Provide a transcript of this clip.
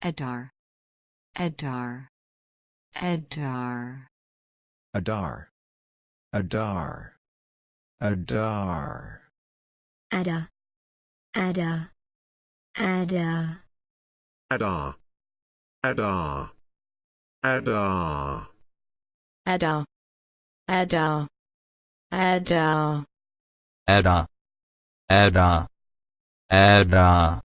Adar. Adar. Adar. Adar. Adar. Adar. Adar. Adar. Adar. Adar. Adar. Adar. Adar. Adar. Adar. Adar. Adar. Adar.